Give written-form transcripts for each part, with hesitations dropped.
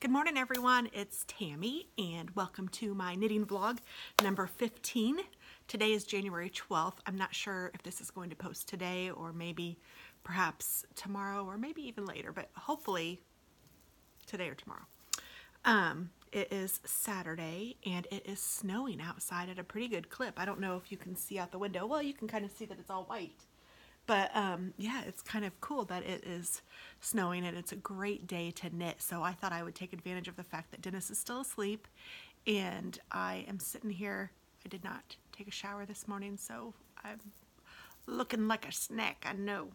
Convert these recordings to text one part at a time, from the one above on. Good morning everyone, it's Tammy and welcome to my knitting vlog number 15. Today is January 12th. I'm not sure if this is going to post today or maybe perhaps tomorrow or maybe even later, but hopefully today or tomorrow. It is Saturday and it is snowing outside at a pretty good clip. I don't know if you can see out the window. Well, you can kind of see that it's all white. But yeah, it's kind of cool that it is snowing and it's a great day to knit. So I thought I would take advantage of the fact that Dennis is still asleep and I am sitting here. I did not take a shower this morning, so I'm looking like a snack. I know.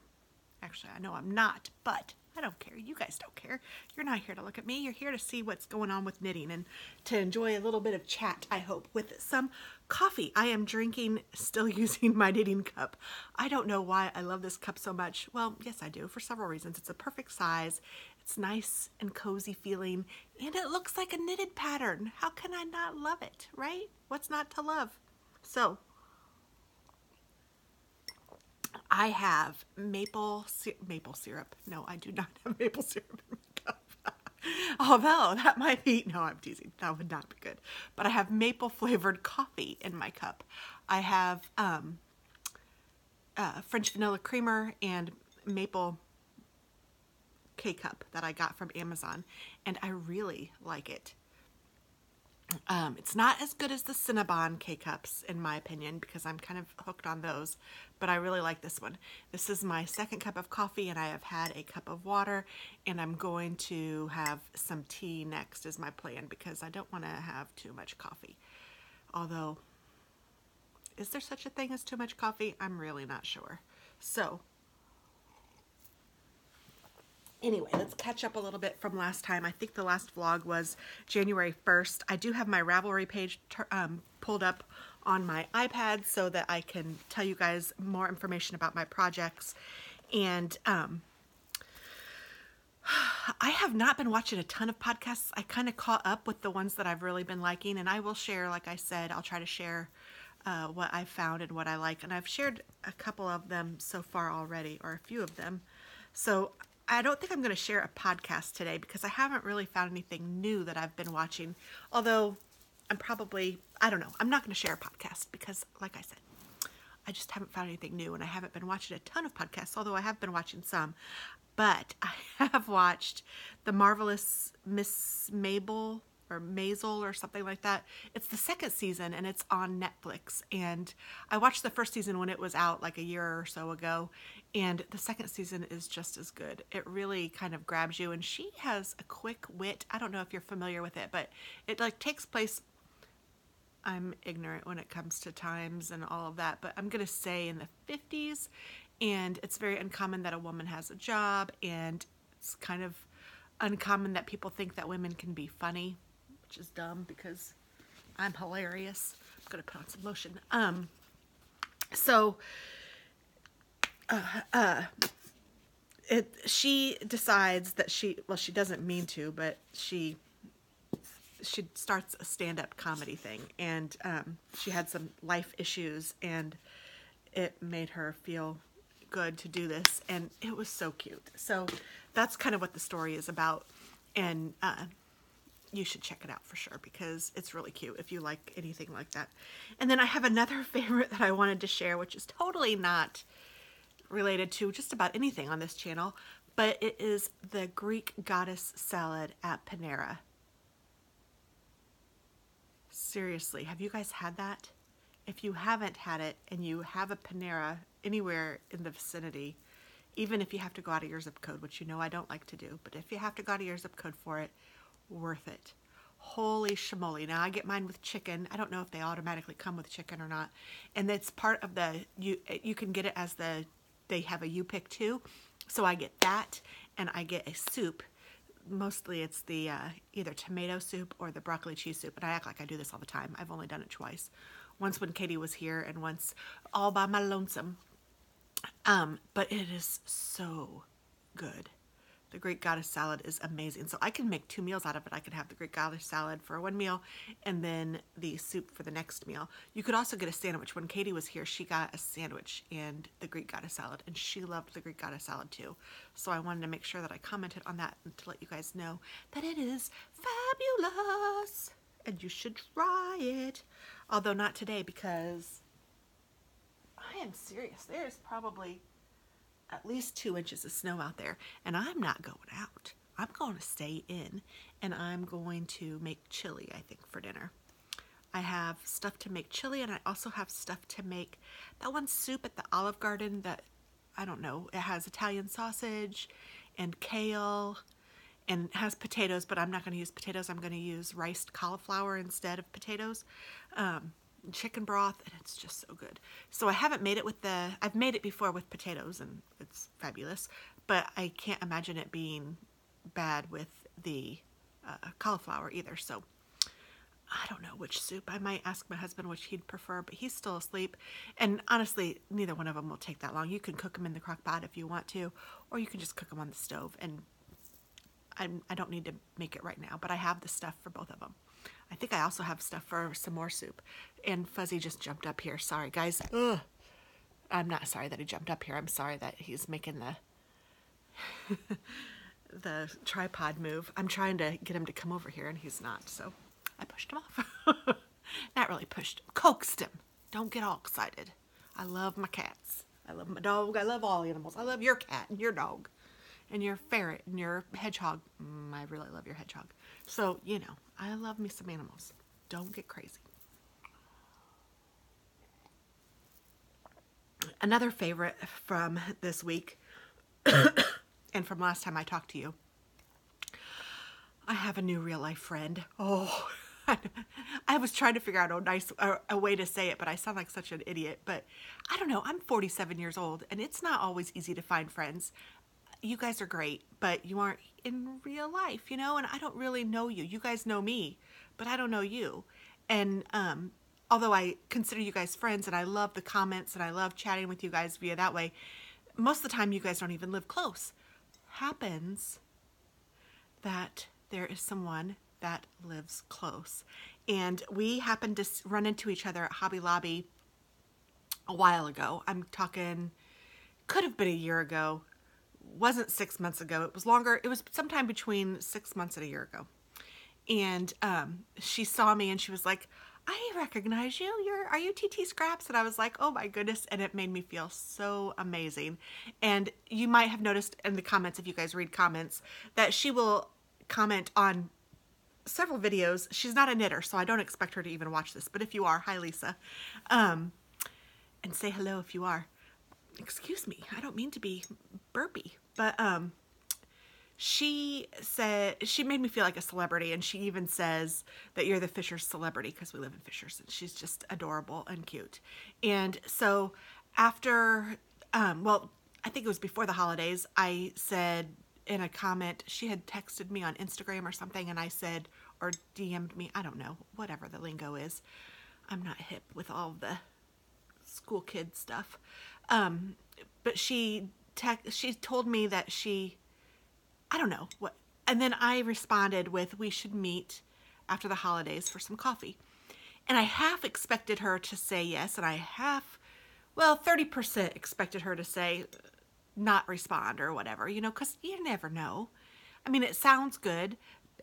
Actually, I know I'm not, but I don't care. You guys don't care. You're not here to look at me. You're here to see what's going on with knitting and to enjoy a little bit of chat, I hope, with some coffee. I am drinking, still using my knitting cup. I don't know why I love this cup so much. Well, yes, I do, for several reasons. It's a perfect size. It's nice and cozy feeling, and it looks like a knitted pattern. How can I not love it, right? What's not to love? So, I have maple syrup. No, I do not have maple syrup in my cup. Although that might be, no, I'm teasing. That would not be good. But I have maple flavored coffee in my cup. I have French vanilla creamer and maple K-cup that I got from Amazon. And I really like it. It's not as good as the Cinnabon K-Cups, in my opinion, because I'm kind of hooked on those, but I really like this one. This is my second cup of coffee, and I have had a cup of water, and I'm going to have some tea next is my plan, because I don't want to have too much coffee. Although, is there such a thing as too much coffee? I'm really not sure. So, anyway, let's catch up a little bit from last time. I think the last vlog was January 1st. I do have my Ravelry page pulled up on my iPad so that I can tell you guys more information about my projects. And I have not been watching a ton of podcasts. I kind of caught up with the ones that I've really been liking. And I will share, like I said, I'll try to share what I found and what I like. And I've shared a couple of them so far already, or a few of them. So I don't think I'm going to share a podcast today because I haven't really found anything new that I've been watching. Although I'm probably, I don't know, I'm not going to share a podcast because, like I said, I just haven't found anything new and I haven't been watching a ton of podcasts, although I have been watching some. But I have watched The Marvelous Miss Maisel or Maisel or something like that. It's the second season and it's on Netflix. And I watched the first season when it was out like a year or so ago. And the second season is just as good. It really kind of grabs you. And she has a quick wit. I don't know if you're familiar with it, but it like takes place. I'm ignorant when it comes to times and all of that, but I'm going to say in the 50s. And it's very uncommon that a woman has a job. And it's kind of uncommon that people think that women can be funny, which is dumb because I'm hilarious. I'm gonna put on some lotion. She decides that she doesn't mean to, but she starts a stand-up comedy thing, and she had some life issues, and it made her feel good to do this, and it was so cute. So that's kind of what the story is about, and you should check it out for sure because it's really cute if you like anything like that. And then I have another favorite that I wanted to share, which is totally not related to just about anything on this channel, but it is the Greek goddess salad at Panera. Seriously, have you guys had that? If you haven't had it and you have a Panera anywhere in the vicinity, even if you have to go out of your zip code, which you know I don't like to do, but if you have to go out of your zip code for it, worth it. Holy shmoly. Now I get mine with chicken. I don't know if they automatically come with chicken or not. And that's part of the, you can get it as they have a you-pick too. So I get that and I get a soup. Mostly it's the either tomato soup or the broccoli cheese soup. And I act like I do this all the time. I've only done it twice. Once when Katie was here and once all by my lonesome. But it is so good. The Great Goddess salad is amazing. So I can make two meals out of it. I can have the Great Goddess salad for one meal and then the soup for the next meal. You could also get a sandwich. When Katie was here, she got a sandwich and the Great Goddess salad, and she loved the Great Goddess salad too. So I wanted to make sure that I commented on that and to let you guys know that it is fabulous and you should try it. Although not today, because I am serious. There's probably at least 2 inches of snow out there, and I'm not going out. I'm going to stay in, and I'm going to make chili, I think, for dinner. I have stuff to make chili, and I also have stuff to make that one soup at the Olive Garden that, I don't know, it has Italian sausage and kale and has potatoes, but I'm not going to use potatoes. I'm going to use riced cauliflower instead of potatoes. Chicken broth, and it's just so good. So I haven't made it with the, I've made it before with potatoes and it's fabulous, but I can't imagine it being bad with the cauliflower either. So I don't know which soup. I might ask my husband which he'd prefer, but he's still asleep, and honestly neither one of them will take that long. You can cook them in the crock pot if you want to, or you can just cook them on the stove, and I don't need to make it right now, but I have the stuff for both of them. I think I also have stuff for some more soup. And Fuzzy just jumped up here. Sorry, guys. Ugh. I'm not sorry that he jumped up here. I'm sorry that he's making the the tripod move. I'm trying to get him to come over here, and he's not. So I pushed him off. Not really pushed him. Coaxed him. Don't get all excited. I love my cats. I love my dog. I love all animals. I love your cat and your dog and your ferret and your hedgehog. I really love your hedgehog. So, you know, I love me some animals. Don't get crazy. Another favorite from this week and from last time I talked to you, I have a new real life friend. Oh, I was trying to figure out a way to say it, but I sound like such an idiot. But I don't know, I'm 47 years old, and it's not always easy to find friends. You guys are great, but you aren't in real life, you know, and I don't really know you. You guys know me, but I don't know you. And although I consider you guys friends, and I love the comments, and I love chatting with you guys via that way, most of the time you guys don't even live close. Happens that there is someone that lives close. And we happened to run into each other at Hobby Lobby a while ago. I'm talking, could have been a year ago. Wasn't 6 months ago. It was longer. It was sometime between 6 months and a year ago. And she saw me and she was like, I recognize you. Are you TT Scraps? And I was like, oh my goodness. And it made me feel so amazing. And you might have noticed in the comments, if you guys read comments, that she will comment on several videos. She's not a knitter, so I don't expect her to even watch this. But if you are, hi Lisa. And say hello if you are. Excuse me, I don't mean to be burpy, but she said, she made me feel like a celebrity, and she even says that you're the Fishers celebrity because we live in Fishers, and she's just adorable and cute. And so after, well, I think it was before the holidays, I said in a comment, she had texted me on Instagram or something, and I said, or DM'd me, I don't know, whatever the lingo is. I'm not hip with all the school kid stuff. But she told me that she, I don't know what, and then I responded with, we should meet after the holidays for some coffee. And I half expected her to say yes, and I half, well, 30% expected her to say, not respond or whatever, you know, because you never know. I mean, it sounds good,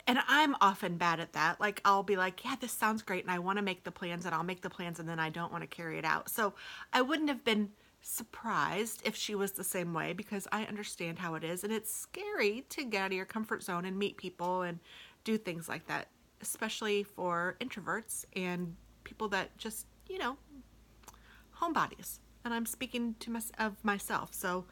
and I'm often bad at that. Like, I'll be like, yeah, this sounds great, and I want to make the plans, and I'll make the plans, and then I don't want to carry it out. So I wouldn't have been surprised if she was the same way, because I understand how it is, and it's scary to get out of your comfort zone and meet people and do things like that, especially for introverts and people that just, you know, homebodies. And I'm speaking to myself, so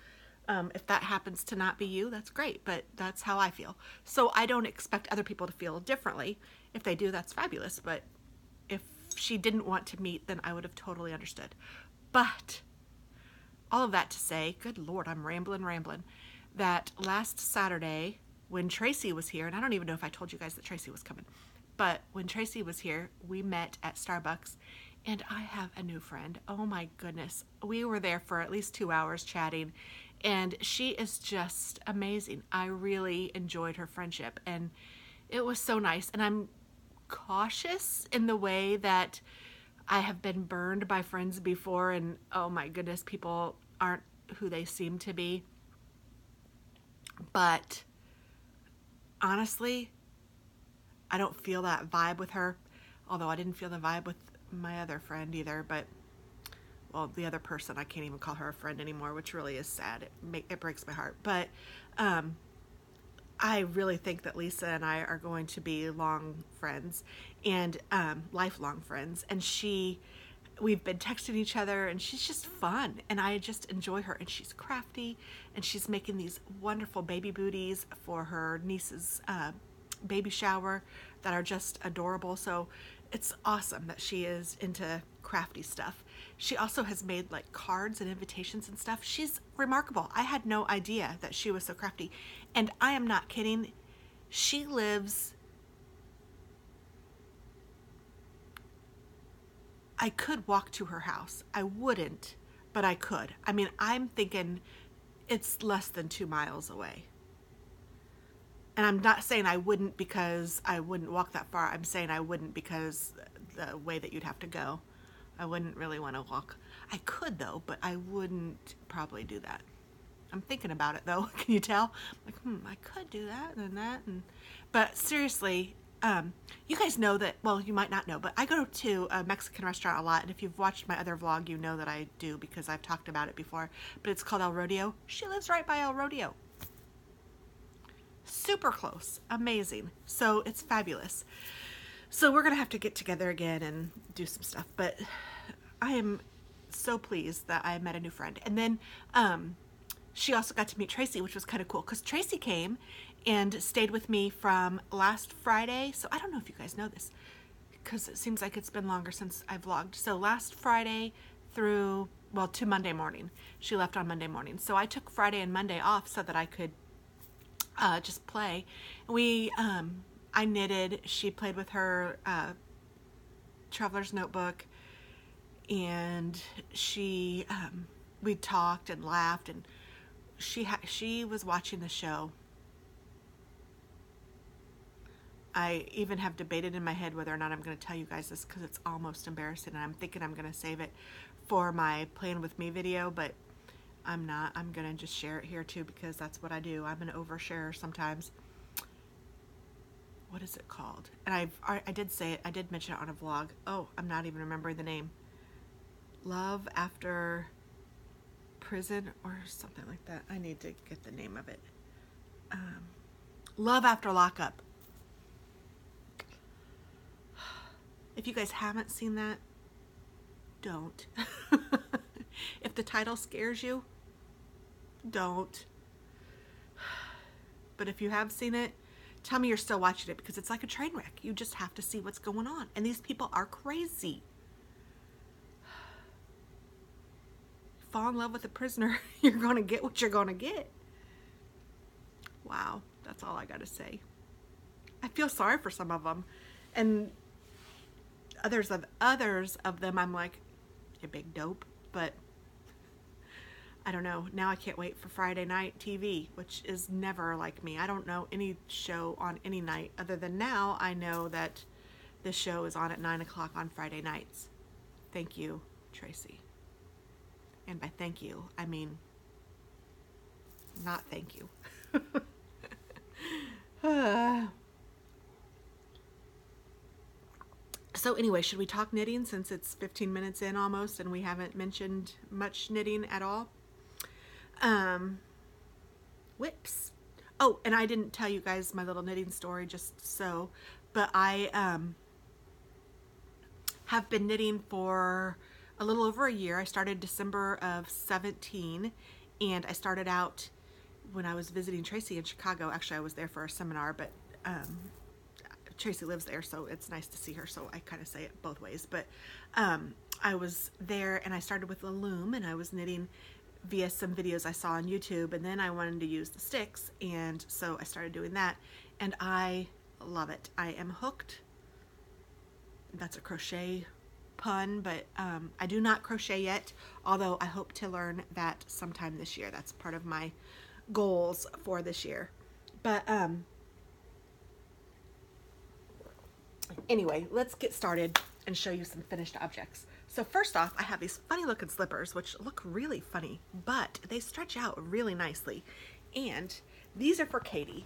if that happens to not be you, that's great, but that's how I feel. So I don't expect other people to feel differently. If they do, that's fabulous, but if she didn't want to meet, then I would have totally understood. But all of that to say, good Lord, I'm rambling, that last Saturday when Tracy was here, and I don't even know if I told you guys that Tracy was coming, but when Tracy was here, we met at Starbucks, and I have a new friend. Oh my goodness. We were there for at least 2 hours chatting, And she is just amazing. I really enjoyed her friendship, and it was so nice. And I'm cautious in the way that I have been burned by friends before, and oh my goodness, people aren't who they seem to be. But honestly, I don't feel that vibe with her, although I didn't feel the vibe with my other friend either. But well, the other person, I can't even call her a friend anymore, which really is sad. It breaks my heart. But I really think that Lisa and I are going to be long friends and lifelong friends. And we've been texting each other, and she's just fun, and I just enjoy her. And she's crafty, and she's making these wonderful baby booties for her niece's baby shower that are just adorable. So it's awesome that she is into crafty stuff. She also has made like cards and invitations and stuff. She's remarkable. I had no idea that she was so crafty, and I am not kidding. She lives, I could walk to her house. I wouldn't, but I could. I mean, I'm thinking it's less than 2 miles away. And I'm not saying I wouldn't because I wouldn't walk that far. I'm saying I wouldn't because the way that you'd have to go. I wouldn't really want to walk. I could though, but I wouldn't probably do that. I'm thinking about it though. Can you tell? I'm like, I could do that and that. But seriously, you guys know that, well, you might not know, but I go to a Mexican restaurant a lot. And if you've watched my other vlog, you know that I do because I've talked about it before, but it's called El Rodeo. She lives right by El Rodeo. Super close, amazing. So it's fabulous. So we're gonna have to get together again and do some stuff, but I am so pleased that I met a new friend. And then she also got to meet Tracy, which was kind of cool because Tracy came and stayed with me from last Friday. So I don't know if you guys know this because it seems like it's been longer since I vlogged. So last Friday through, well, to Monday morning. She left on Monday morning. So I took Friday and Monday off so that I could just play. I knitted, she played with her traveler's notebook, and she we talked and laughed, and she was watching the show. I even have debated in my head whether or not I'm going to tell you guys this because it's almost embarrassing, and I'm thinking I'm going to save it for my Plan With Me video, but I'm not. I'm going to just share it here too because that's what I do. I'm an oversharer sometimes. What is it called? And I did say it. I did mention it on a vlog. Oh, I'm not even remembering the name. Love After Prison or something like that. I need to get the name of it. Love After Lockup. If you guys haven't seen that, don't. If the title scares you, don't. But if you have seen it, tell me you're still watching it because it's like a train wreck. You just have to see what's going on. And these people are crazy. Fall in love with a prisoner. You're going to get what you're going to get. Wow. That's all I got to say. I feel sorry for some of them. And others of them, I'm like, you big dope. But I don't know. Now I can't wait for Friday night TV, which is never like me. I don't know any show on any night other than now I know that this show is on at 9 o'clock on Friday nights. Thank you, Tracy. And by thank you, I mean not thank you. So anyway, should we talk knitting since it's 15 minutes in almost and we haven't mentioned much knitting at all? Whips. Oh, and I didn't tell you guys my little knitting story just so, but I have been knitting for a little over a year. I started December of 17, and I started out when I was visiting Tracy in Chicago. Actually, I was there for a seminar, but Tracy lives there, so it's nice to see her, so I kind of say it both ways. But I was there, and I started with a loom, and I was knitting via some videos I saw on YouTube, and then I wanted to use the sticks, and so I started doing that, and I love it. I am hooked. That's a crochet pun, but I do not crochet yet, although I hope to learn that sometime this year. That's part of my goals for this year. But anyway, let's get started and show you some finished objects. So first off, I have these funny looking slippers, which look really funny, but they stretch out really nicely. And these are for Katie,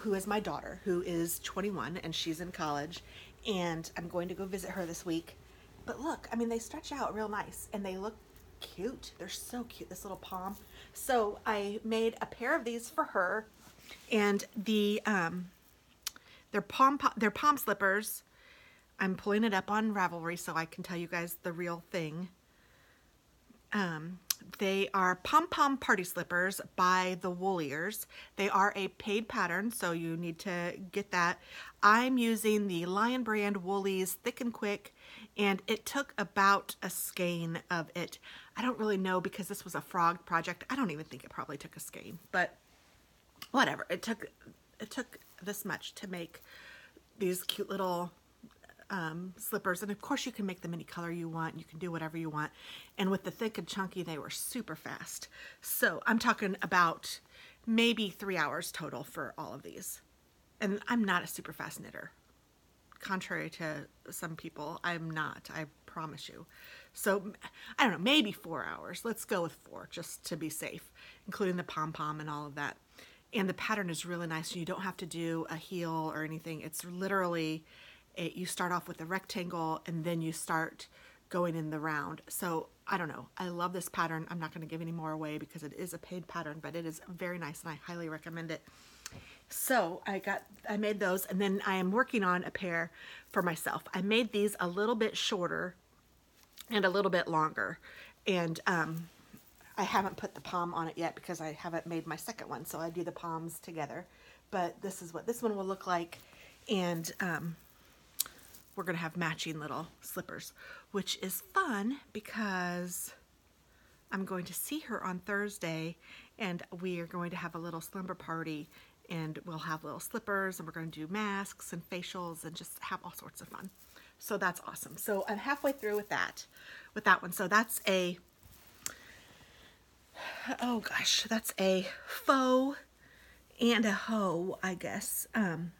who is my daughter, who is 21 and she's in college, and I'm going to go visit her this week. But look, I mean, they stretch out real nice and they look cute. They're so cute, this little palm. So I made a pair of these for her, and the they're palm slippers. I'm pulling it up on Ravelry so I can tell you guys the real thing. They are pom-pom party slippers by the Wooliers. They are a paid pattern, so you need to get that. I'm using the Lion Brand Woolies Thick and Quick, and it took about a skein of it. I don't really know because this was a frog project. I don't even think it probably took a skein, but whatever. It took this much to make these cute little slippers, and of course you can make them any color you want. You can do whatever you want, and with the thick and chunky they were super fast. So I'm talking about maybe 3 hours total for all of these, and I'm not a super fast knitter. Contrary to some people, I'm not, I promise you. So I don't know, maybe 4 hours. Let's go with 4 just to be safe, including the pom-pom and all of that. And the pattern is really nice. You don't have to do a heel or anything. It's literally you start off with a rectangle and then you start going in the round. So I don't know, I love this pattern. I'm not going to give any more away because it is a paid pattern, but it is very nice and I highly recommend it. So I made those, and then I am working on a pair for myself. I made these a little bit shorter and a little bit longer, and I haven't put the palm on it yet because I haven't made my second one, so I do the palms together. But this is what this one will look like, and we're gonna have matching little slippers, which is fun because I'm going to see her on Thursday and we are going to have a little slumber party, and we'll have little slippers and we're gonna do masks and facials and just have all sorts of fun. So that's awesome. So I'm halfway through with that one. So that's a, oh gosh, that's a faux and a hoe, I guess. I'm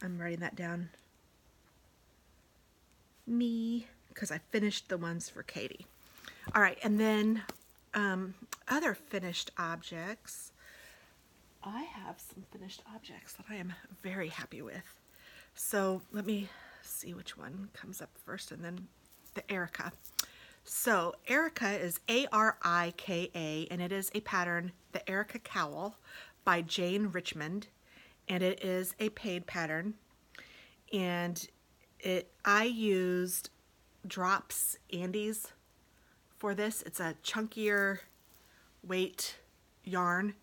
writing that down. Me, because I finished the ones for Katie. All right, and then other finished objects. I have some finished objects that I am very happy with. So let me see which one comes up first, and then the Erica. So Erica is A-R-I-K-A, and it is a pattern, the Erica Cowl by Jane Richmond, and it is a paid pattern, and I used Drops Andes for this. It's a chunkier weight yarn,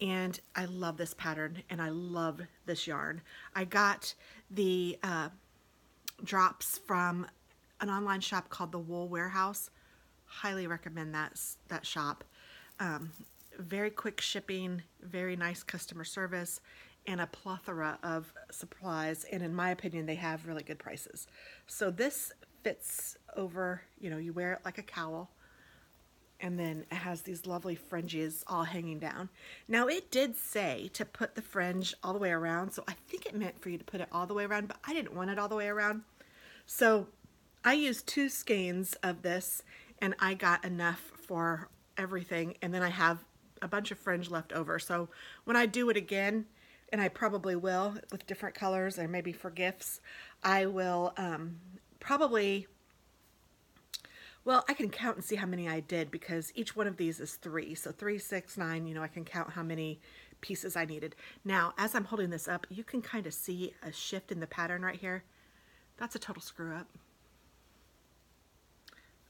and I love this pattern and I love this yarn. I got the drops from an online shop called the Wool Warehouse. Highly recommend that shop. Very quick shipping, very nice customer service, and a plethora of supplies, and in my opinion they have really good prices. So this fits over, you know, you wear it like a cowl, and then it has these lovely fringes all hanging down. Now it did say to put the fringe all the way around, so I think it meant for you to put it all the way around, but I didn't want it all the way around. So I used 2 skeins of this and I got enough for everything, and then I have a bunch of fringe left over. So when I do it again, and I probably will with different colors or maybe for gifts, I will probably, well, I can count and see how many I did because each one of these is 3. So 3, 6, 9, you know, I can count how many pieces I needed. Now, as I'm holding this up, you can kind of see a shift in the pattern right here. That's a total screw up.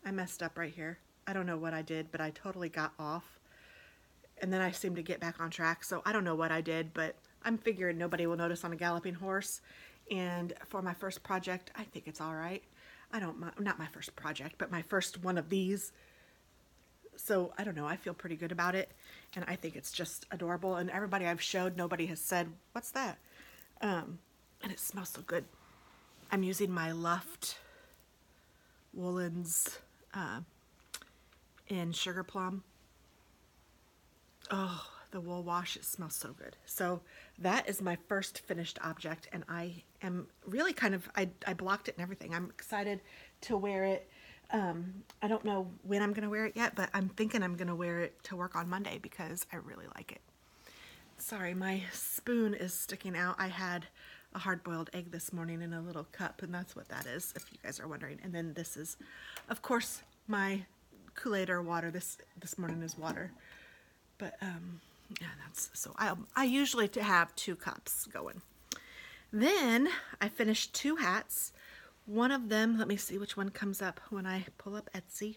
I messed up right here. I don't know what I did, but I totally got off. And then I seem to get back on track. So I don't know what I did, but I'm figuring nobody will notice on a galloping horse, and for my first project, I think it's all right. Not my first project, but my first one of these. So I don't know, I feel pretty good about it, and I think it's just adorable, and everybody I've showed, nobody has said, what's that? And it smells so good. I'm using my Luft woolens in sugar plum. Oh, the wool wash, it smells so good. So that is my first finished object, and I am really kind of, I blocked it and everything. I'm excited to wear it. I don't know when I'm gonna wear it yet, but I'm thinking I'm gonna wear it to work on Monday because I really like it. Sorry, my spoon is sticking out. I had a hard-boiled egg this morning in a little cup, and that's what that is, if you guys are wondering. And then this is, of course, my Kool-Aid or water. This morning is water, but yeah, that's so. I usually have 2 cups going. Then I finished 2 hats. One of them, let me see which one comes up when I pull up Etsy.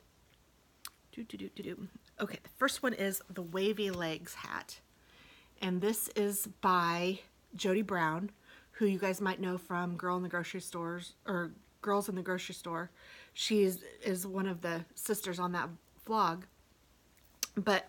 Okay, the first one is the Wavy Legs hat, and this is by Jody Brown, who you guys might know from Girl in the Grocery Stores or Girls in the Grocery Store. She is one of the sisters on that vlog, but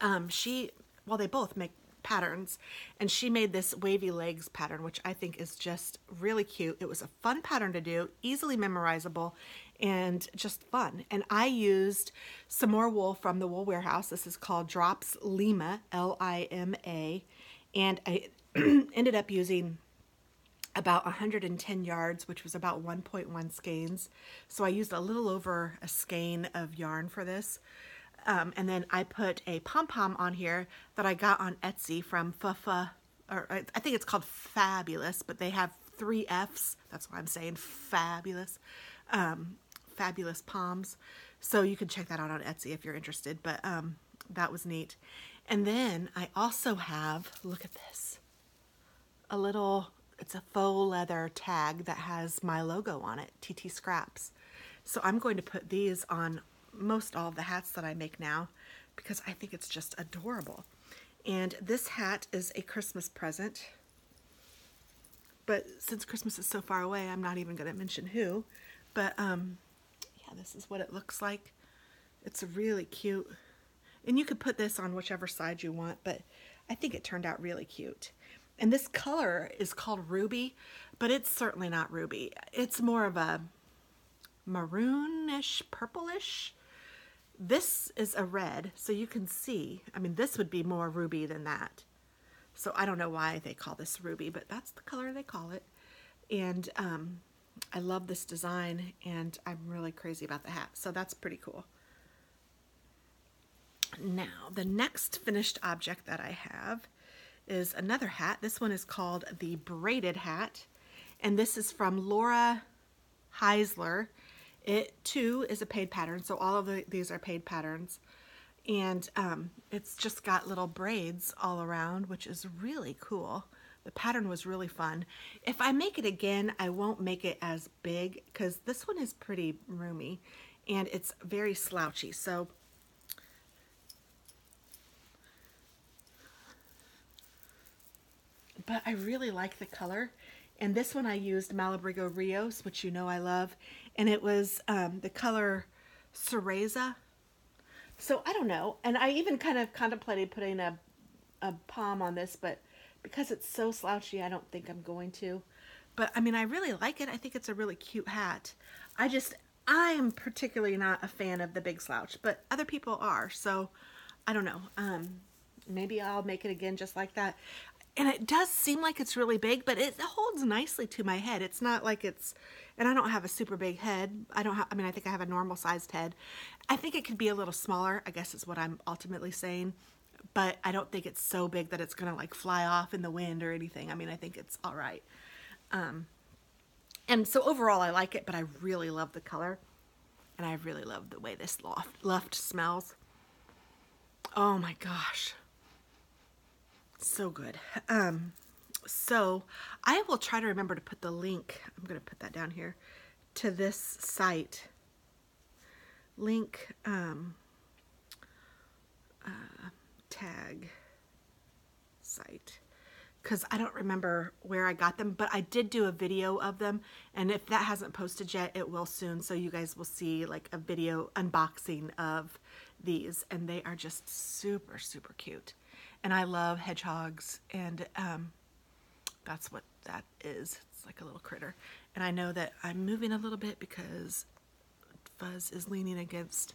well, they both make patterns, and she made this Wavy Legs pattern, which I think is just really cute. It was a fun pattern to do, easily memorizable, and just fun. And I used some more wool from the Wool Warehouse. This is called Drops Lima, L-I-M-A, and I ended up using about 110 yards, which was about 1.1 skeins. So I used a little over a skein of yarn for this. And then I put a pom-pom on here that I got on Etsy from Fuffa, or I think it's called Fabulous, but they have 3 Fs. That's why I'm saying Fabulous. Fabulous Palms. So you can check that out on Etsy if you're interested, but that was neat. And then I also have, look at this, a little, it's a faux leather tag that has my logo on it, TT Scraps. So I'm going to put these on most all of the hats that I make now because I think it's just adorable. And this hat is a Christmas present, but since Christmas is so far away, I'm not even going to mention who, but yeah, this is what it looks like. It's really cute, and you could put this on whichever side you want, but I think it turned out really cute. And this color is called Ruby, but it's certainly not ruby. It's more of a maroonish, purplish. This is a red, so you can see, I mean, this would be more ruby than that. So I don't know why they call this ruby, but that's the color they call it. And I love this design, and I'm really crazy about the hat, so that's pretty cool. Now, the next finished object that I have is another hat. This one is called the Braided Hat, and this is from Laura Heisler. It too is a paid pattern, so all of these are paid patterns, and it's just got little braids all around, which is really cool. The pattern was really fun. If I make it again, I won't make it as big because this one is pretty roomy, and it's very slouchy. So but I really like the color. And this one I used Malabrigo Rios, which you know I love. And it was the color Cereza. So I don't know. And I even kind of contemplated putting a palm on this, but because it's so slouchy, I don't think I'm going to. But I mean, I really like it. I think it's a really cute hat. I am particularly not a fan of the big slouch, but other people are. So I don't know. Maybe I'll make it again just like that. And it does seem like it's really big, but it holds nicely to my head. It's not like it's, and I don't have a super big head. I mean, I think I have a normal sized head. I think it could be a little smaller, I guess is what I'm ultimately saying, but I don't think it's so big that it's gonna like fly off in the wind or anything. I mean, I think it's all right. And so overall I like it, but I really love the color, and I really love the way this loft smells. Oh my gosh. So good. So I will try to remember to put the link, I'm going to put that down here, to this site. Link tag site. Because I don't remember where I got them, but I did do a video of them. And if that hasn't posted yet, it will soon. So you guys will see like a video unboxing of these. And they are just super, super cute. And I love hedgehogs, and that's what that is. It's like a little critter. And I know that I'm moving a little bit because fuzz is leaning against,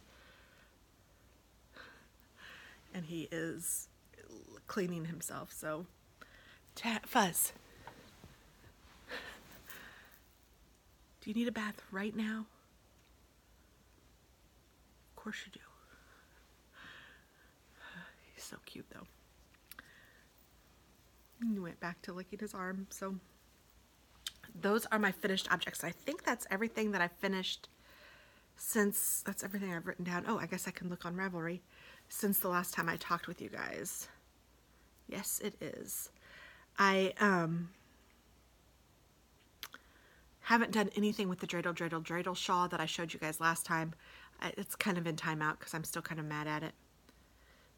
and he is cleaning himself. So Fuzz, do you need a bath right now? Of course you do. He's so cute though. He went back to licking his arm. So those are my finished objects. I think that's everything that I finished since, that's everything I've written down. Oh, I guess I can look on Ravelry since the last time I talked with you guys. Yes, it is. I haven't done anything with the dreidel shawl that I showed you guys last time. It's kind of in timeout because I'm still kind of mad at it.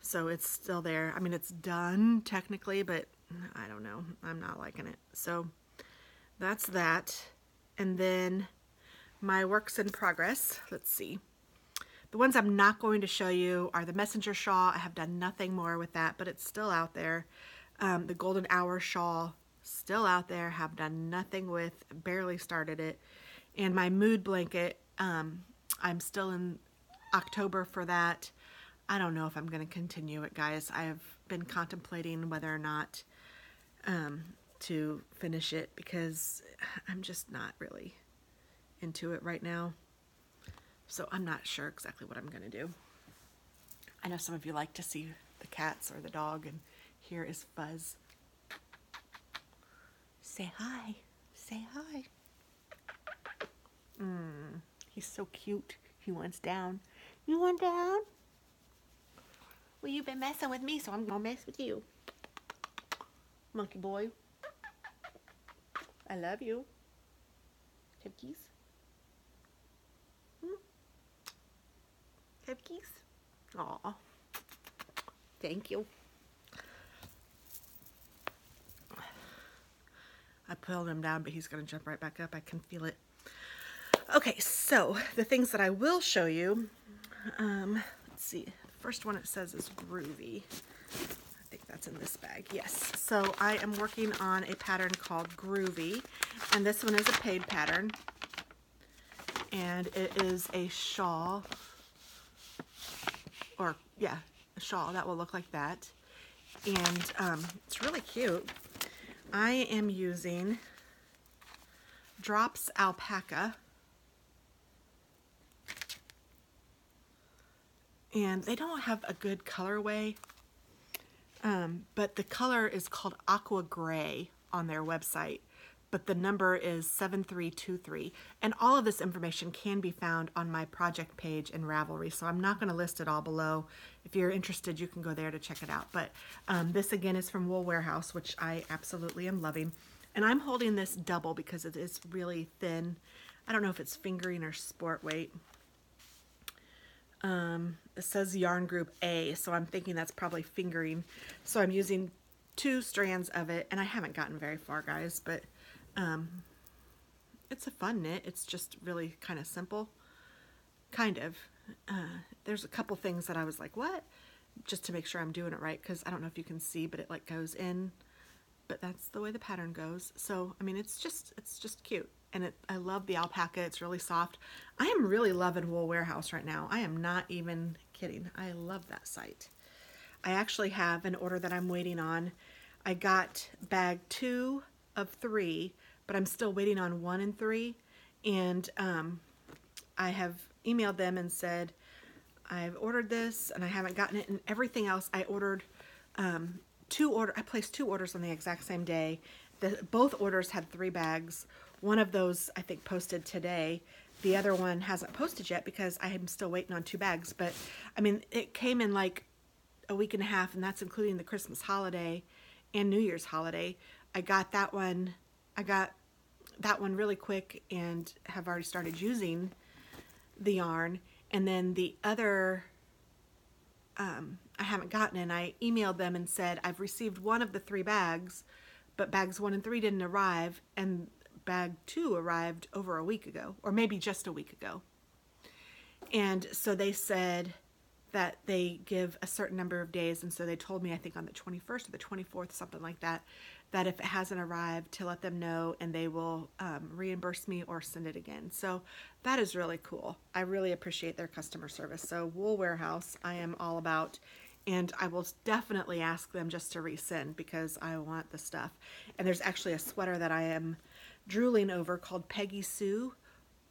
So it's still there. I mean, it's done technically, but I don't know. I'm not liking it. So that's that. And then my works in progress. Let's see. The ones I'm not going to show you are the messenger shawl. I have done nothing more with that, but it's still out there. The golden hour shawl, still out there. Have done nothing with, barely started it. And my mood blanket, I'm still in October for that. I don't know if I'm going to continue it, guys. I've been contemplating whether or not to finish it because I'm just not really into it right now. So I'm not sure exactly what I'm going to do. I know some of you like to see the cats or the dog, and here is Fuzz. Say hi. Say hi. He's so cute. He wants down. You want down? Well, you've been messing with me, so I'm going to mess with you. Monkey boy. I love you. Tipkies. Tipkies. Aw. Thank you. I pulled him down, but he's going to jump right back up. I can feel it. Okay, so the things that I will show you. Let's see. The first one it says is Groovy. I think that's in this bag. Yes. So I am working on a pattern called Groovy. And this one is a paid pattern. And it is a shawl. Or, yeah, a shawl that will look like that. And it's really cute. I am using Drops Alpaca, and they don't have a good colorway, but the color is called Aqua Gray on their website, but the number is 7323, and all of this information can be found on my project page in Ravelry, so I'm not going to list it all below. If you're interested, you can go there to check it out. But this again is from Wool Warehouse, which I absolutely am loving. And I'm holding this double because it is really thin. I don't know if it's fingering or sport weight. It says yarn group A, so I'm thinking that's probably fingering. So I'm using 2 strands of it, and I haven't gotten very far, guys, but it's a fun knit. It's just really kind of simple, kind of. There's a couple things that I was like, what? Just to make sure I'm doing it right, because I don't know if you can see, but it like goes in, but that's the way the pattern goes. So, I mean, it's just cute. And I love the alpaca. It's really soft. I am really loving Wool Warehouse right now. I am not even kidding. I love that site. I actually have an order that I'm waiting on. I got bag 2 of 3, but I'm still waiting on 1 and 3. And I have emailed them and said I've ordered this and I haven't gotten it, and everything else I ordered. I placed 2 orders on the exact same day. Both orders had 3 bags. One of those I think posted today. The other one hasn't posted yet because I am still waiting on 2 bags. But I mean, it came in like a week and a half, and that's including the Christmas holiday and New Year's holiday. I got that one really quick and have already started using the yarn, and then the other I haven't gotten, and I emailed them and said I've received 1 of the 3 bags, but bags 1 and 3 didn't arrive, and bag 2 arrived over a week ago, or maybe just a week ago. And so they said that they give a certain number of days, and so they told me I think on the 21st or the 24th, something like that, that if it hasn't arrived to let them know, and they will reimburse me or send it again. So that is really cool. I really appreciate their customer service. So Wool Warehouse, I am all about, and I will definitely ask them just to resend because I want the stuff. And there's actually a sweater that I am drooling over called Peggy Sue,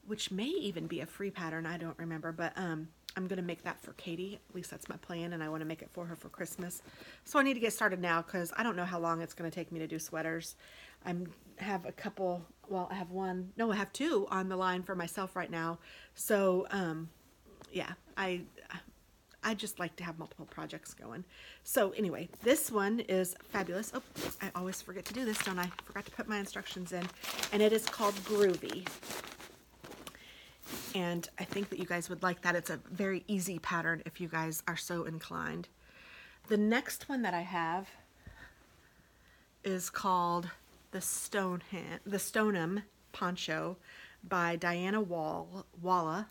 which may even be a free pattern, I don't remember, but I'm gonna make that for Katie, at least that's my plan, and I wanna make it for her for Christmas. So I need to get started now because I don't know how long it's gonna take me to do sweaters. I have two on the line for myself right now. So yeah, I just like to have multiple projects going. So anyway, this one is fabulous. Oh, I always forget to do this, don't I? Forgot to put my instructions in. And it is called Groovy. And I think that you guys would like that. It's a very easy pattern if you guys are so inclined. The next one that I have is called the Stoneham Poncho by Diana Walla.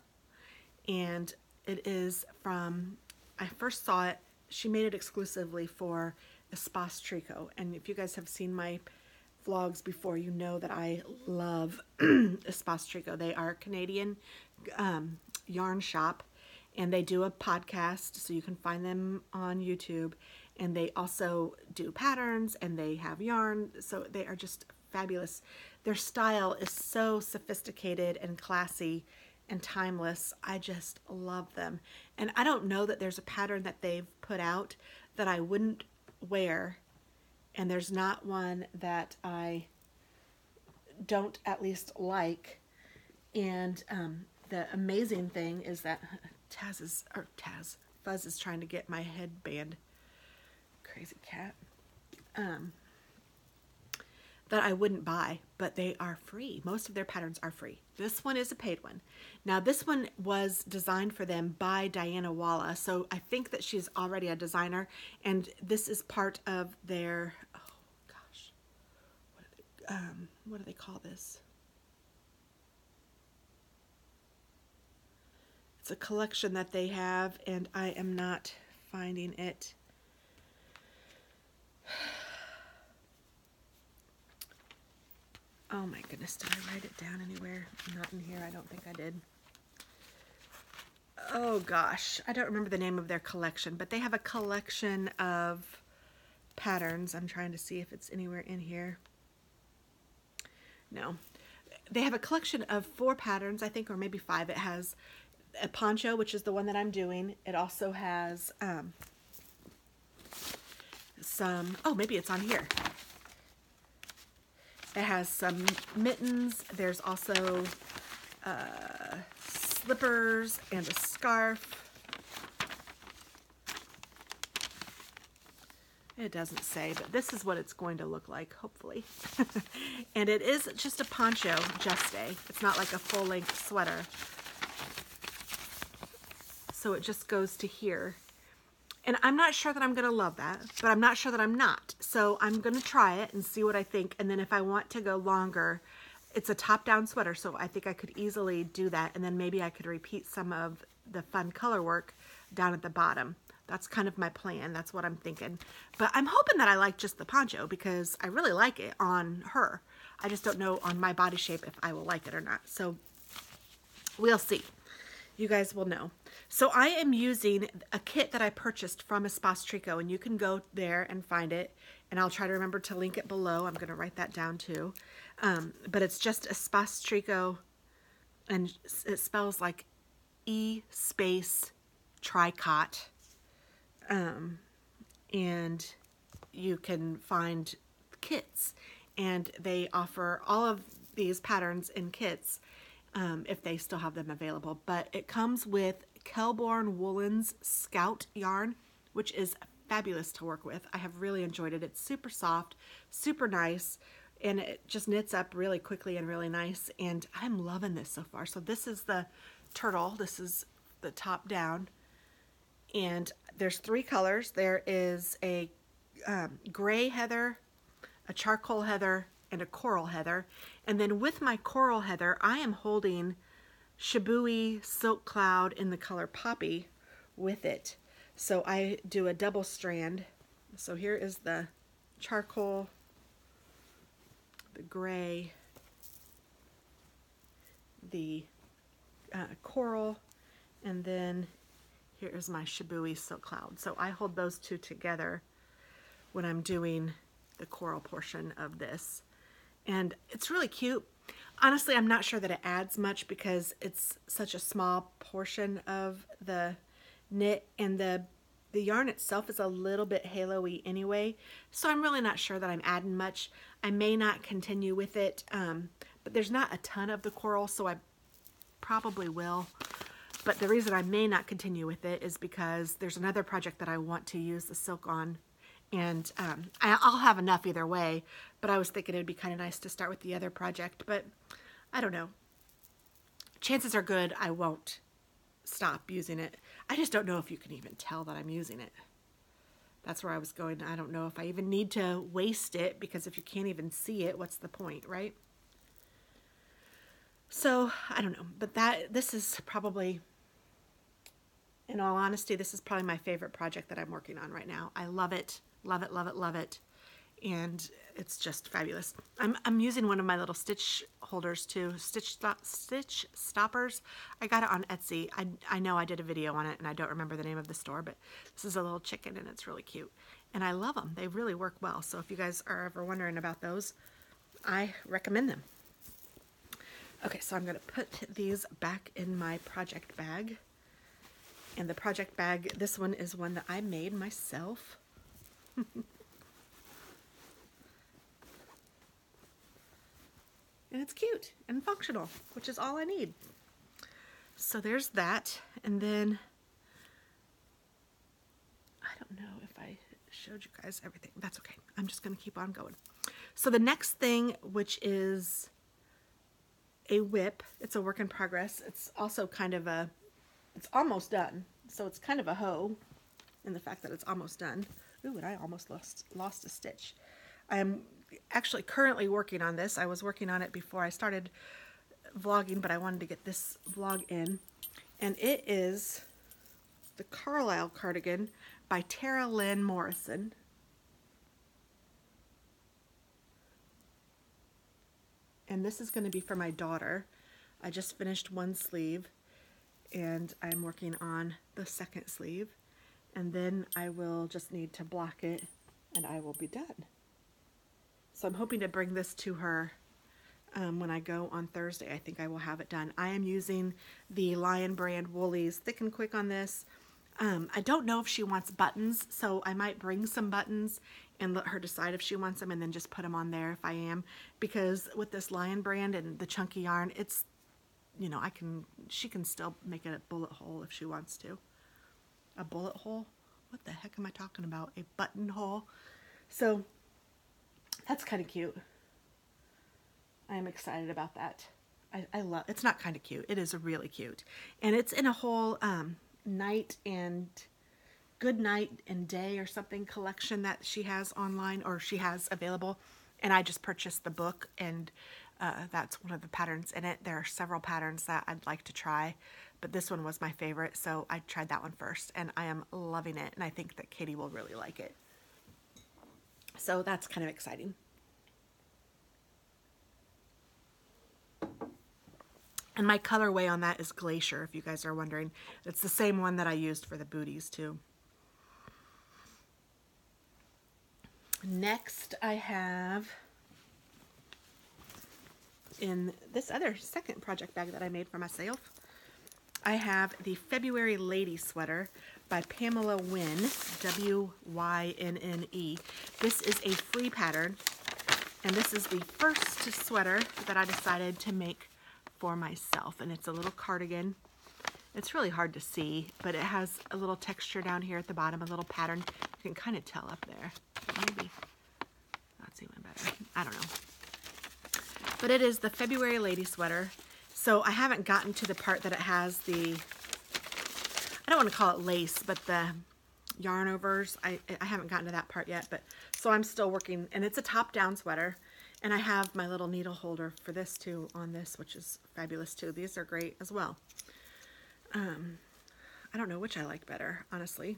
And it is from, I first saw it, she made it exclusively for Espace Tricot. And if you guys have seen my vlogs before, you know that I love Espace Tricot. They are a Canadian yarn shop, and they do a podcast, so you can find them on YouTube. And they also do patterns, and they have yarn, so they are just fabulous. Their style is so sophisticated and classy and timeless. I just love them. And I don't know that there's a pattern that they've put out that I wouldn't wear, and there's not one that I don't at least like. And the amazing thing is that Fuzz is trying to get my headband, crazy cat, that I wouldn't buy, but they are free. Most of their patterns are free. This one is a paid one. Now this one was designed for them by Diana Walla, so I think that she's already a designer, and this is part of their, oh gosh, what do they call this? It's a collection that they have, and I am not finding it. Oh my goodness, did I write it down anywhere? Not in here, I don't think I did. Oh gosh, I don't remember the name of their collection, but they have a collection of patterns. I'm trying to see if it's anywhere in here. No. They have a collection of 4 patterns, I think, or maybe 5. It has a poncho, which is the one that I'm doing. It also has oh, maybe it's on here. It has some mittens, there's also slippers and a scarf. It doesn't say, but this is what it's going to look like, hopefully. And it is just a poncho justé. It's not like a full-length sweater. So it just goes to here. And I'm not sure that I'm gonna love that, but I'm not sure that I'm not. So I'm gonna try it and see what I think. And then if I want to go longer, it's a top-down sweater, so I think I could easily do that. And then maybe I could repeat some of the fun color work down at the bottom. That's kind of my plan, that's what I'm thinking. But I'm hoping that I like just the poncho because I really like it on her. I just don't know on my body shape if I will like it or not. So we'll see. You guys will know. So I am using a kit that I purchased from Espace Tricot, and you can go there and find it, and I'll try to remember to link it below. I'm going to write that down too. But it's just Espace Tricot, and it spells like E space Tricot. And you can find kits, and they offer all of these patterns in kits. If they still have them available, but it comes with Kelborn Woolens Scout yarn, which is fabulous to work with. I have really enjoyed it. It's super soft, super nice, and it just knits up really quickly and really nice, and I'm loving this so far. So this is the turtle. This is the top down, and there's 3 colors. There is a gray heather, a charcoal heather, and a coral heather. And then with my coral heather, I am holding Shibui Silk Cloud in the color Poppy with it. So I do a double strand. So here is the charcoal the gray, the coral, and then here is my Shibui Silk Cloud. So I hold those two together when I'm doing the coral portion of this. And it's really cute. Honestly, I'm not sure that it adds much because it's such a small portion of the knit, and the yarn itself is a little bit halo-y anyway, so I'm really not sure that I'm adding much. I may not continue with it, but there's not a ton of the coral, so I probably will. But the reason I may not continue with it is because there's another project that I want to use the silk on, and I'll have enough either way, but I was thinking it would be kind of nice to start with the other project, but I don't know. Chances are good I won't stop using it. I just don't know if you can even tell that I'm using it. That's where I was going. I don't know if I even need to waste it, because if you can't even see it, what's the point, right? So I don't know, but this is probably, in all honesty, this is probably my favorite project that I'm working on right now. I love it, love it, love it, love it, and it's just fabulous. I'm using one of my little stitch holders too, stitch stoppers. I got it on Etsy. I know I did a video on it, and I don't remember the name of the store, but this is a little chicken, and it's really cute, and I love them. They really work well, so if you guys are ever wondering about those, I recommend them. Okay, so I'm going to put these back in my project bag. And the project bag, this one is one that I made myself. And it's cute and functional, which is all I need. So there's that. And then, I don't know if I showed you guys everything. That's okay. I'm just going to keep on going. So the next thing, which is a whip, it's a work in progress. It's also kind of a, it's almost done. So it's kind of a hoe in the fact that it's almost done. Ooh, and I almost lost a stitch. I am actually currently working on this. I was working on it before I started vlogging, but I wanted to get this vlog in. And it is the Carlisle Cardigan by Tara Lynn Morrison. And this is going to be for my daughter. I just finished one sleeve, and I'm working on the second sleeve. And then I will just need to block it, and I will be done. So I'm hoping to bring this to her when I go on Thursday. I think I will have it done. I am using the Lion Brand Woolies Thick and Quick on this. I don't know if she wants buttons, so I might bring some buttons and let her decide if she wants them, and then just put them on there if I am, because with this Lion Brand and the chunky yarn, it's, you know, she can still make it a bullet hole if she wants to. A bullet hole? What the heck am I talking about? A buttonhole? So that's kind of cute. I am excited about that. I love, it's not kind of cute, it is really cute. And it's in a whole night and Good Night and Day or something collection that she has online, or she has available, and I just purchased the book, and that's one of the patterns in it. There are several patterns that I'd like to try, but this one was my favorite, so I tried that one first, and I am loving it, and I think that Katie will really like it. So that's kind of exciting. And my colorway on that is Glacier, if you guys are wondering. It's the same one that I used for the booties too. Next, I have in this other second project bag that I made for myself, I have the February Lady Sweater by Pamela Wynn, W-Y-N-N-E. This is a free pattern, and this is the first sweater that I decided to make for myself, and it's a little cardigan. It's really hard to see, but it has a little texture down here at the bottom, a little pattern. You can kind of tell up there. Maybe that's even better. I don't know. But it is the February Lady Sweater. So I haven't gotten to the part that it has the, I don't want to call it lace, but the yarn overs. I haven't gotten to that part yet, but so I'm still working, and it's a top-down sweater. And I have my little needle holder for this too on this, which is fabulous too. These are great as well. I don't know which I like better, honestly.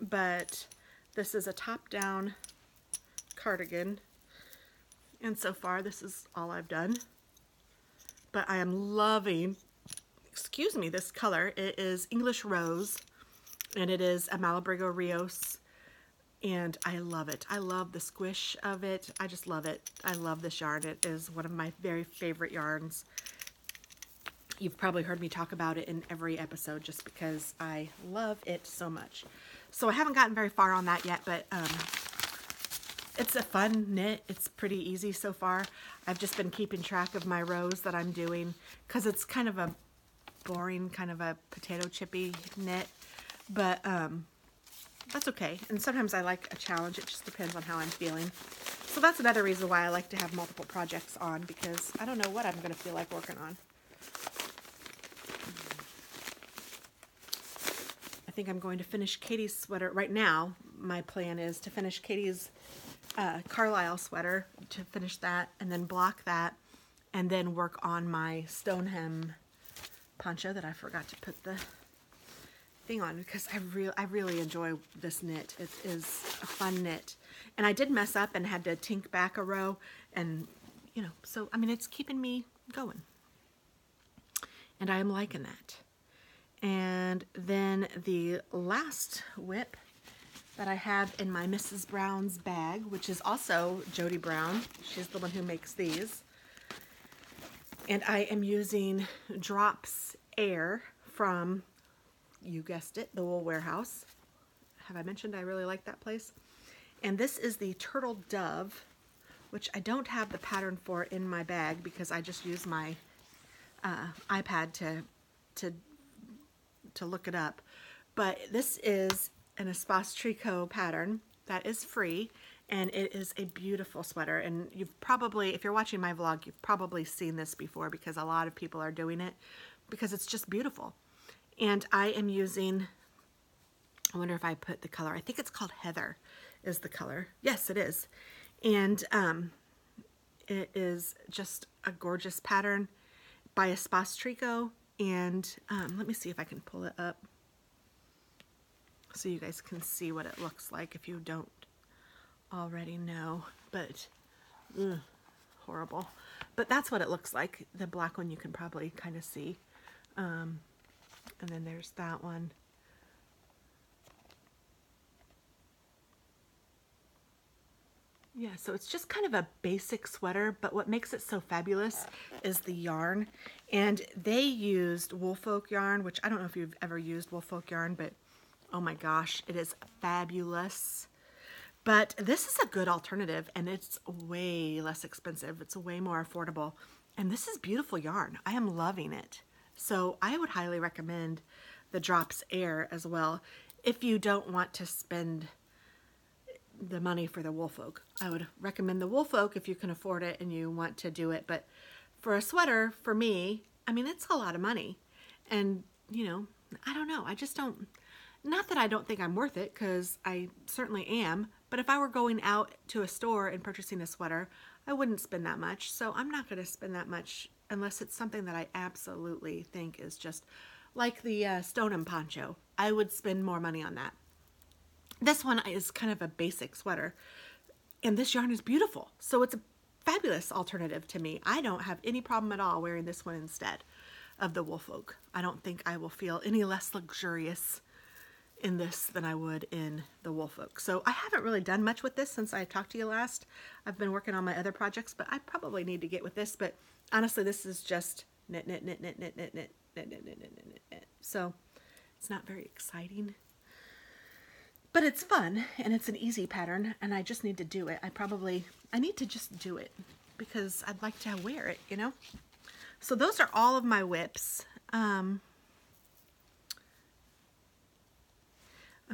But this is a top-down cardigan And so far, this is all I've done. But I am loving, excuse me, this color. It is English Rose, and it is a Malabrigo Rios, and I love it. I love the squish of it. I just love it. I love this yarn. It is one of my very favorite yarns. You've probably heard me talk about it in every episode just because I love it so much. So I haven't gotten very far on that yet, but it's a fun knit. It's pretty easy so far. I've just been keeping track of my rows that I'm doing because it's kind of a boring, kind of a potato chippy knit, but that's okay. And sometimes I like a challenge. It just depends on how I'm feeling. So that's another reason why I like to have multiple projects on, because I don't know what I'm going to feel like working on. I think I'm going to finish Katie's sweater right now. My plan is to finish Katie's Carlisle sweater, to finish that and then block that, and then work on my Stoneham poncho that I forgot to put the thing on, because I really enjoy this knit. It is a fun knit, and I did mess up and had to tink back a row, and you know, so I mean, it's keeping me going, and I am liking that. And then the last whip that I have in my Mrs. Brown's bag, which is also Jody Brown. She's the one who makes these. And I am using Drops Air from, you guessed it, the Wool Warehouse. Have I mentioned I really like that place? And this is the Turtle Dove, which I don't have the pattern for in my bag because I just use my iPad to look it up. But this is an Espace Tricot pattern that is free, and it is a beautiful sweater. And you've probably, if you're watching my vlog, you've probably seen this before because a lot of people are doing it because it's just beautiful. And I am using, I wonder if I put the color, I think it's called Heather is the color. Yes, it is. And it is just a gorgeous pattern by Espace Tricot. And let me see if I can pull it up so you guys can see what it looks like if you don't already know, but horrible. But that's what it looks like. The black one you can probably kind of see. And then there's that one. Yeah, so it's just kind of a basic sweater, but what makes it so fabulous is the yarn. And they used Woolfolk yarn, which I don't know if you've ever used Woolfolk yarn, but oh my gosh, it is fabulous. But this is a good alternative, and it's way less expensive. It's way more affordable. And this is beautiful yarn. I am loving it. So I would highly recommend the Drops Air as well if you don't want to spend the money for the Woolfolk. I would recommend the Woolfolk if you can afford it and you want to do it, but for a sweater, for me, I mean, it's a lot of money, and you know, I don't know, I just don't, not that I don't think I'm worth it, because I certainly am, but if I were going out to a store and purchasing a sweater, I wouldn't spend that much. So I'm not going to spend that much unless it's something that I absolutely think is just like the Stoneham poncho. I would spend more money on that. This one is kind of a basic sweater, and this yarn is beautiful. So it's a fabulous alternative to me. I don't have any problem at all wearing this one instead of the Woolfolk. I don't think I will feel any less luxurious in this than I would in the Woolfolk. So I haven't really done much with this since I talked to you last. I've been working on my other projects, but I probably need to get with this. But honestly, this is just knit. So it's not very exciting. But it's fun, and it's an easy pattern, and I just need to do it. I need to just do it because I'd like to wear it, you know? So those are all of my whips. I'm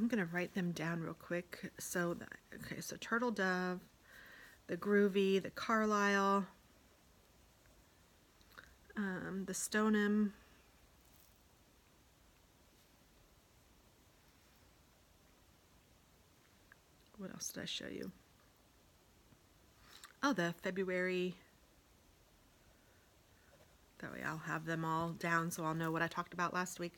going to write them down real quick. So, okay, so Turtle Dove, the Groovy, the Carlisle, the Stoneham, what else did I show you? Oh, the February. That way I'll have them all down so I'll know what I talked about last week.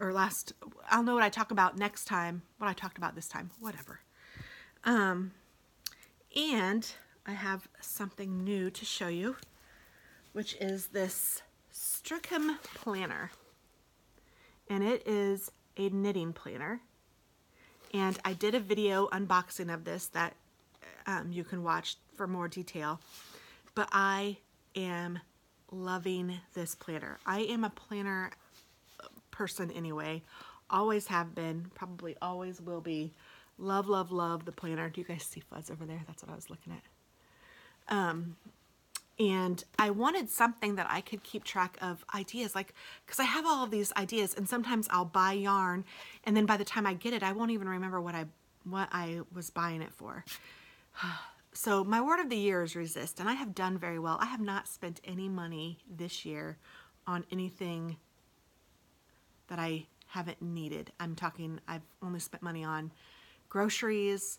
Or last, I'll know what I talk about next time, what I talked about this time, whatever. And I have something new to show you, which is this Strichem planner. And it is a knitting planner. And I did a video unboxing of this that you can watch for more detail. But I am loving this planner. I am a planner person anyway. Always have been, probably always will be. Love, love, love the planner. Do you guys see fuzz over there? That's what I was looking at. And I wanted something that I could keep track of ideas, like, because I have all of these ideas, and sometimes I'll buy yarn, and then by the time I get it, I won't even remember what I was buying it for. So my word of the year is resist, and I have done very well. I have not spent any money this year on anything that I haven't needed. I'm talking, I've only spent money on groceries,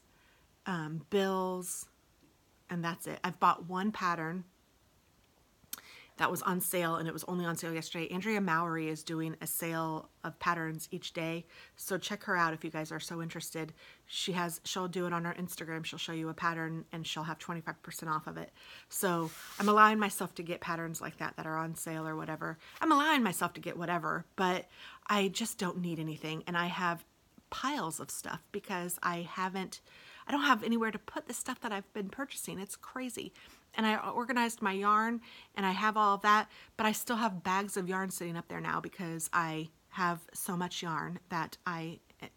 bills, and that's it. I've bought one pattern that was on sale, and it was only on sale yesterday. Andrea Mowry is doing a sale of patterns each day, so check her out if you guys are so interested. She'll do it on her Instagram. She'll show you a pattern, and she'll have 25% off of it. So I'm allowing myself to get patterns like that that are on sale or whatever. I'm allowing myself to get whatever, but I just don't need anything, and I have piles of stuff because I don't have anywhere to put the stuff that I've been purchasing. It's crazy. And I organized my yarn, and I have all of that, but I still have bags of yarn sitting up there now because I have so much yarn that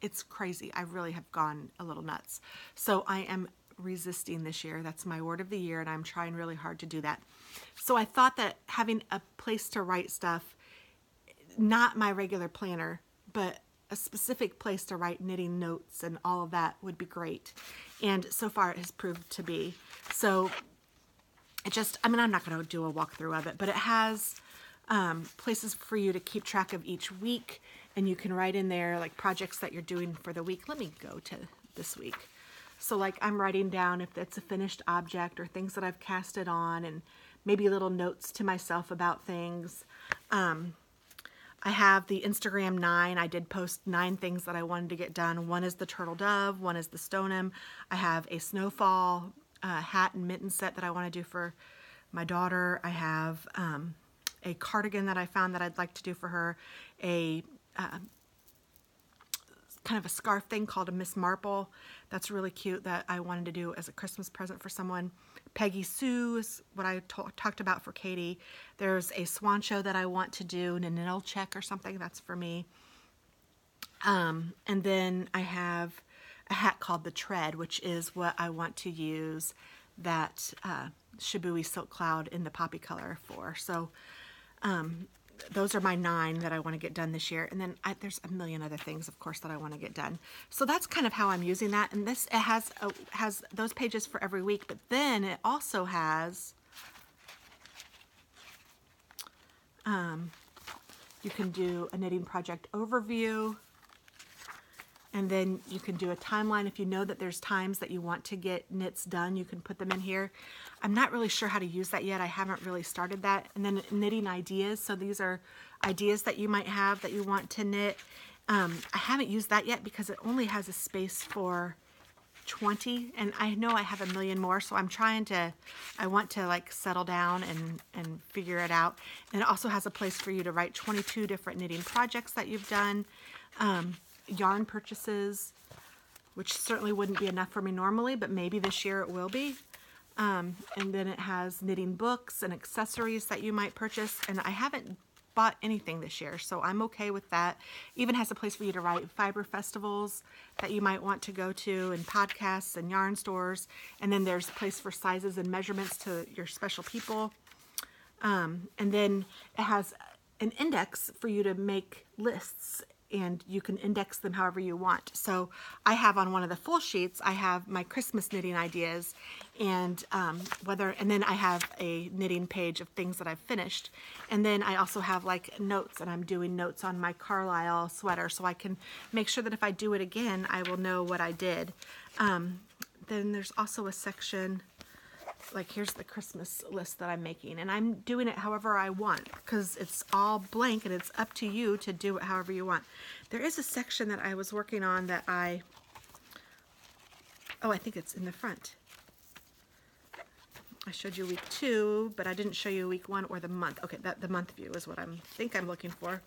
it's crazy. I really have gone a little nuts. So I am resisting this year. That's my word of the year, and I'm trying really hard to do that. So I thought that having a place to write stuff, not my regular planner, but a specific place to write knitting notes and all of that would be great. And so far it has proved to be. So it just, I mean, I'm not going to do a walkthrough of it, but it has places for you to keep track of each week, and you can write in there like projects that you're doing for the week. Let me go to this week. So like I'm writing down if that's a finished object or things that I've casted on, and maybe little notes to myself about things. I have the Instagram 9. I did post 9 things that I wanted to get done. One is the Turtle Dove. One is the Stoneham. I have a snowfall hat and mitten set that I want to do for my daughter. I have a cardigan that I found that I'd like to do for her. A kind of a scarf thing called a Miss Marple. That's really cute that I wanted to do as a Christmas present for someone. Peggy Sue is what I talked about for Katie. There's a swan show that I want to do, and a needle check or something. That's for me. And then I have a hat called the Tread, which is what I want to use that Shibui silk cloud in the poppy color for. So those are my 9 that I want to get done this year. And then there's a million other things, of course, that I want to get done. So that's kind of how I'm using that. And this, it has those pages for every week, but then it also has, you can do a knitting project overview, and then you can do a timeline. If you know that there's times that you want to get knits done, you can put them in here. I'm not really sure how to use that yet. I haven't really started that. And then knitting ideas. So these are ideas that you might have that you want to knit. I haven't used that yet because it only has a space for 20. And I know I have a million more. So I'm trying to, I want to like settle down and figure it out. And it also has a place for you to write 22 different knitting projects that you've done. Yarn purchases, which certainly wouldn't be enough for me normally, but maybe this year it will be. And then it has knitting books and accessories that you might purchase, and I haven't bought anything this year, so I'm okay with that. Even has a place for you to write fiber festivals that you might want to go to, and podcasts and yarn stores, and then there's a place for sizes and measurements to your special people. And then it has an index for you to make lists, and you can index them however you want. So I have on one of the full sheets, I have my Christmas knitting ideas, and then I have a knitting page of things that I've finished. And then I also have like notes, and I'm doing notes on my Carlisle sweater so I can make sure that if I do it again, I will know what I did. Then there's also a section, like here's the Christmas list that I'm making, and I'm doing it however I want because it's all blank and it's up to you to do it however you want. There is a section that I was working on that I think it's in the front. I showed you week 2, but I didn't show you week 1 or the month. Okay, that the month view is what I think I'm looking for.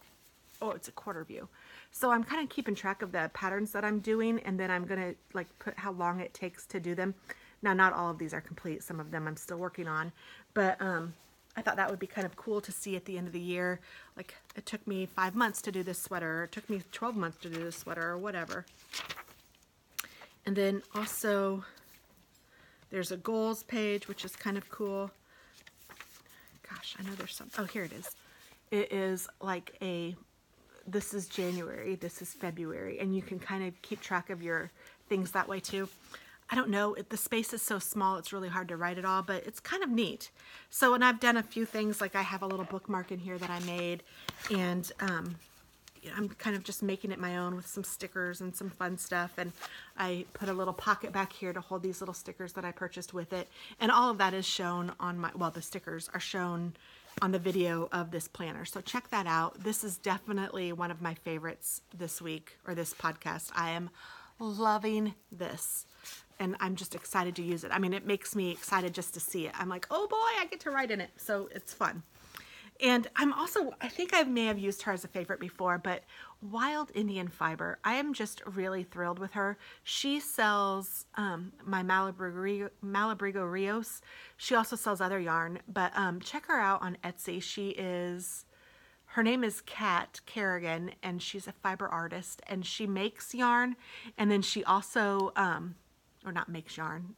Oh, it's a quarter view. So I'm kind of keeping track of the patterns that I'm doing, and then I'm gonna like put how long it takes to do them. Now, not all of these are complete. Some of them I'm still working on, but I thought that would be kind of cool to see at the end of the year. Like, it took me 5 months to do this sweater, or it took me 12 months to do this sweater, or whatever. And then also, there's a goals page, which is kind of cool. Gosh, I know there's some. Oh, here it is. It is like a, this is January, this is February, and you can kind of keep track of your things that way too. I don't know, the space is so small, it's really hard to write it all, but it's kind of neat. So, and I've done a few things, like I have a little bookmark in here that I made, and I'm kind of just making it my own with some stickers and some fun stuff, and I put a little pocket back here to hold these little stickers that I purchased with it, and all of that is shown on my, well, the stickers are shown on the video of this planner, so check that out. This is definitely one of my favorites this week, or this podcast. I am loving this, and I'm just excited to use it. I mean, it makes me excited just to see it. I'm like, oh boy, I get to write in it, so it's fun. And I'm also, I think I may have used her as a favorite before, but Wild Indian Fiber, I am just really thrilled with her. She sells my Malabrigo Rios. She also sells other yarn, but check her out on Etsy. She is, her name is Kat Kerrigan, and she's a fiber artist, and she makes yarn, and then she also, or not makes yarn,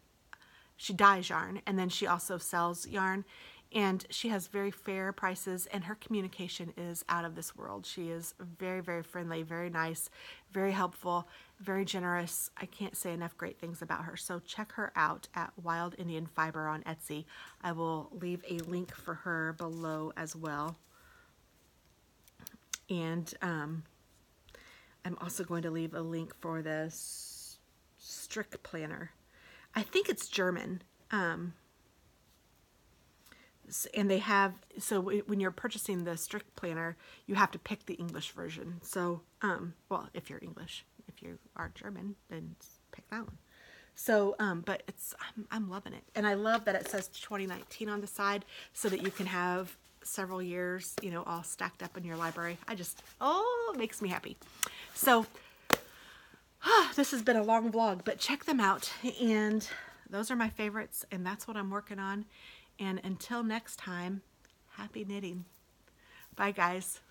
she dyes yarn, and then she also sells yarn. And she has very fair prices, and her communication is out of this world. She is very, very friendly, very nice, very helpful, very generous. I can't say enough great things about her. So check her out at Wild Indian Fiber on Etsy. I will leave a link for her below as well. And I'm also going to leave a link for this Strichem planner. I think it's German. And they have, so when you're purchasing the Strichem planner, you have to pick the English version. So, well, if you're English, if you are German, then pick that one. So, but it's, I'm loving it. And I love that it says 2019 on the side so that you can have several years, you know, all stacked up in your library. I just, oh, it makes me happy. So, this has been a long vlog, but check them out. And those are my favorites, and that's what I'm working on. And until next time, happy knitting. Bye, guys.